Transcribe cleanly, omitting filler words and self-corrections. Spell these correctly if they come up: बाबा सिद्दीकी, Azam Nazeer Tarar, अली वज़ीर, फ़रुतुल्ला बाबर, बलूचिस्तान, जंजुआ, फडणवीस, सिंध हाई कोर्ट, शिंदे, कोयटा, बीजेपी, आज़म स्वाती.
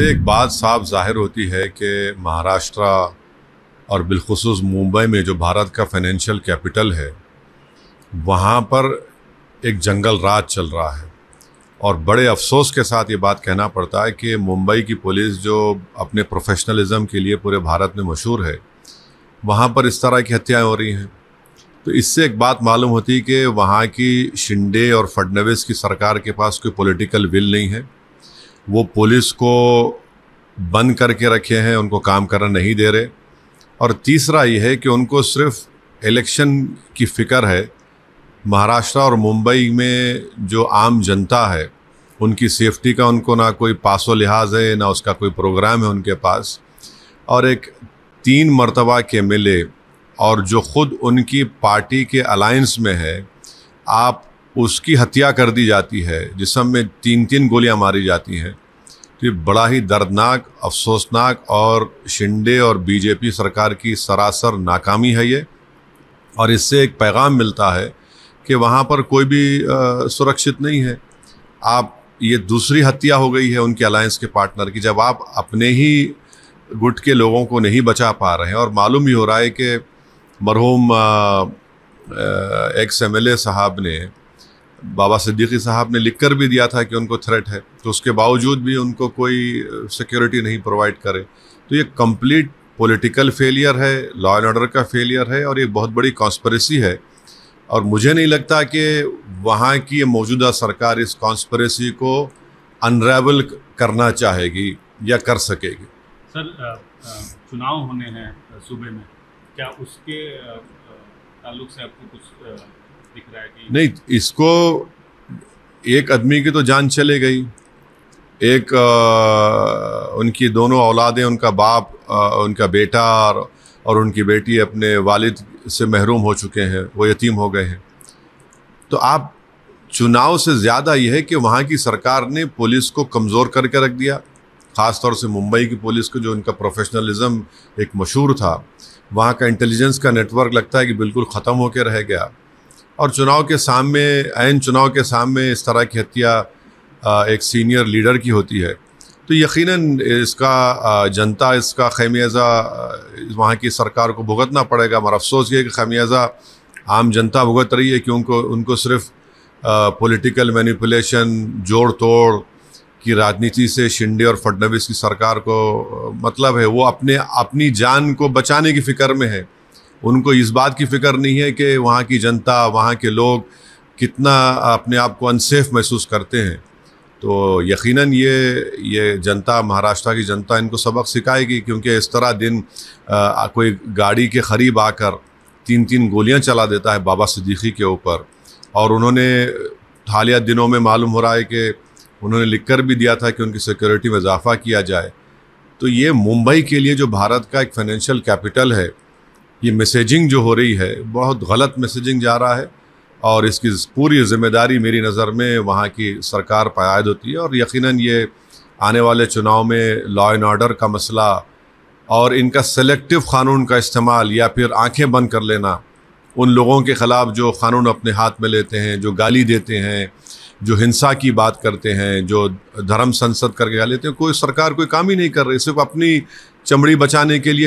से एक बात साफ जाहिर होती है कि महाराष्ट्र और बिलखुसूस मुंबई में जो भारत का फाइनेंशियल कैपिटल है, वहाँ पर एक जंगल राज चल रहा है। और बड़े अफसोस के साथ ये बात कहना पड़ता है कि मुंबई की पुलिस जो अपने प्रोफेशनलिज्म के लिए पूरे भारत में मशहूर है, वहाँ पर इस तरह की हत्याएं हो रही हैं। तो इससे एक बात मालूम होती है कि वहाँ की शिंदे और फडणवीस की सरकार के पास कोई पॉलिटिकल विल नहीं है। वो पुलिस को बंद करके रखे हैं, उनको काम करना नहीं दे रहे। और तीसरा ये है कि उनको सिर्फ इलेक्शन की फ़िक्र है। महाराष्ट्र और मुंबई में जो आम जनता है, उनकी सेफ्टी का उनको ना कोई पासो लिहाज है, ना उसका कोई प्रोग्राम है उनके पास। और एक 3 मरतबा के एमएलए और जो ख़ुद उनकी पार्टी के अलायंस में है, आप उसकी हत्या कर दी जाती है, जिसम में 3-3 गोलियां मारी जाती हैं। तो ये बड़ा ही दर्दनाक, अफसोसनाक और शिंदे और बीजेपी सरकार की सरासर नाकामी है ये। और इससे एक पैगाम मिलता है कि वहाँ पर कोई भी सुरक्षित नहीं है। आप ये दूसरी हत्या हो गई है उनके अलायंस के पार्टनर की, जब आप अपने ही गुट के लोगों को नहीं बचा पा रहे हैं। और मालूम भी हो रहा है कि मरहूम ex-MLA साहब ने, बाबा सिद्दीकी साहब ने लिख कर भी दिया था कि उनको थ्रेट है, तो उसके बावजूद भी उनको कोई सिक्योरिटी नहीं प्रोवाइड करे। तो ये कंप्लीट पॉलिटिकल फेलियर है, लॉ एंड ऑर्डर का फेलियर है, और ये बहुत बड़ी कॉन्स्परेसी है। और मुझे नहीं लगता कि वहाँ की मौजूदा सरकार इस कॉन्स्परेसी को अनरेवल करना चाहेगी या कर सकेगी। सर, चुनाव होने हैं सूबे में, क्या उसके ताल्लुक से आपको कुछ दिख रहा है कि नहीं? इसको एक आदमी की तो जान चले गई, एक उनकी दोनों औलादें, उनका बाप, उनका बेटा और उनकी बेटी अपने वालिद से महरूम हो चुके हैं, वो यतीम हो गए हैं। तो आप चुनाव से ज़्यादा यह है कि वहाँ की सरकार ने पुलिस को कमज़ोर करके रख दिया, ख़ास तौर से मुंबई की पुलिस को, जो उनका प्रोफेशनलिज्म एक मशहूर था। वहाँ का इंटेलिजेंस का नेटवर्क लगता है कि बिल्कुल ख़त्म होकर रह गया। और चुनाव के सामने, ऐन चुनाव के सामने इस तरह की हत्या एक सीनियर लीडर की होती है, तो यकीनन इसका जनता, इसका खमियाज़ा वहाँ की सरकार को भुगतना पड़ेगा। मगर अफसोस ये है कि खमियाज़ा आम जनता भुगत रही है, क्योंकि उनको सिर्फ पॉलिटिकल मैनिपुलेशन, जोड़ तोड़ की राजनीति से शिंदे और फडणवीस की सरकार को मतलब है। वो अपनी जान को बचाने की फ़िक्र में है। उनको इस बात की फ़िक्र नहीं है कि वहाँ की जनता, वहाँ के लोग कितना अपने आप को अनसेफ़ महसूस करते हैं। तो यकीनन ये जनता, महाराष्ट्र की जनता इनको सबक सिखाएगी, क्योंकि इस तरह दिन कोई गाड़ी के क़रीब आकर 3-3 गोलियां चला देता है बाबा सिद्दीकी के ऊपर। और उन्होंने हालिया दिनों में मालूम हो रहा है कि उन्होंने लिख कर भी दिया था कि उनकी सिक्योरिटी में इजाफ़ा किया जाए। तो ये मुंबई के लिए, जो भारत का एक फाइनेंशियल कैपिटल है, ये मैसेजिंग जो हो रही है, बहुत गलत मैसेजिंग जा रहा है। और इसकी पूरी ज़िम्मेदारी मेरी नज़र में वहाँ की सरकार पर आयद होती है। और यकीनन ये आने वाले चुनाव में लॉ एंड ऑर्डर का मसला और इनका सेलेक्टिव क़ानून का इस्तेमाल, या फिर आंखें बंद कर लेना उन लोगों के ख़िलाफ़ जो क़ानून अपने हाथ में लेते हैं, जो गाली देते हैं, जो हिंसा की बात करते हैं, जो धर्म संसद करके गा लेते हैं, कोई सरकार कोई काम ही नहीं कर रही, सिर्फ अपनी चमड़ी बचाने के लिए।